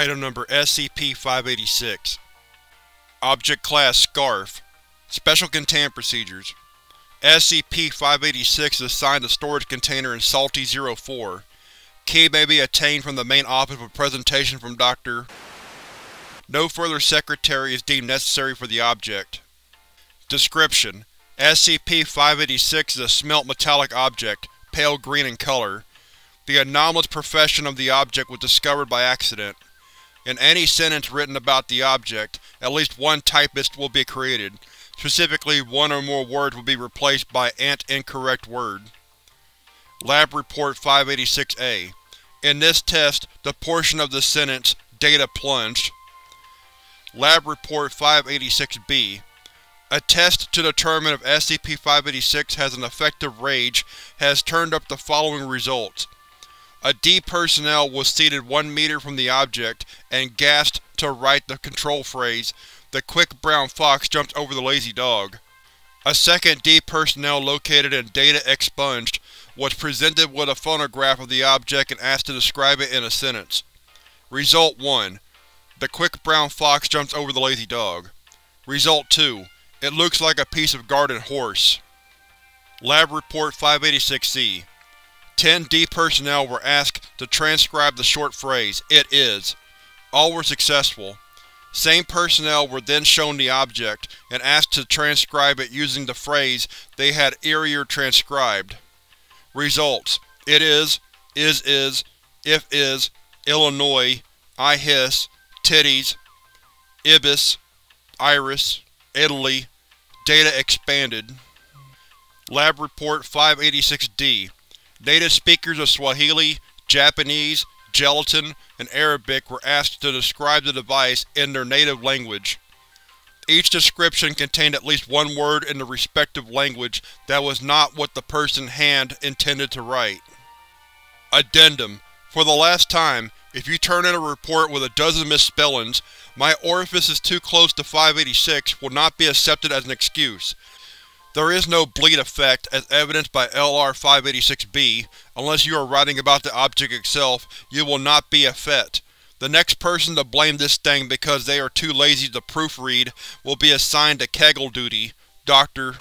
Item number SCP-586. Object Class Scarf. Special Containment Procedures. SCP-586 is assigned a storage container in Salty 04. Key may be attained from the main office with presentation from Dr. No further secretary is deemed necessary for the object. Description: SCP-586 is a smelt metallic object, pale green in color. The anomalous profession of the object was discovered by accident. In any sentence written about the object, at least one typist will be created. Specifically, one or more words will be replaced by an incorrect word. Lab Report 586-A. In this test, the portion of the sentence, "Data plunged." Lab Report 586-B. A test to determine if SCP-586 has an effective rage has turned up the following results. A D personnel was seated 1 meter from the object and gasped to write the control phrase, "The quick brown fox jumped over the lazy dog." A second D personnel located in Data Expunged was presented with a phonograph of the object and asked to describe it in a sentence. Result 1: The quick brown fox jumps over the lazy dog. Result 2: It looks like a piece of garden horse. Lab Report 586-C. 10 D personnel were asked to transcribe the short phrase, "It is." All were successful. Same personnel were then shown the object, and asked to transcribe it using the phrase they had earlier transcribed. Results: It is, if is, Illinois, I hiss, titties, ibis, iris, Italy, Data Expanded. Lab Report 586-D. Native speakers of Swahili, Japanese, Gelatin, and Arabic were asked to describe the device in their native language. Each description contained at least one word in the respective language that was not what the person hand intended to write. Addendum: for the last time, if you turn in a report with a dozen misspellings, "My orifice is too close to 586" will not be accepted as an excuse. There is no bleed effect, as evidenced by LR-586-B. Unless you are writing about the object itself, you will not be effete. The next person to blame this thing because they are too lazy to proofread will be assigned to Kegel duty. Dr.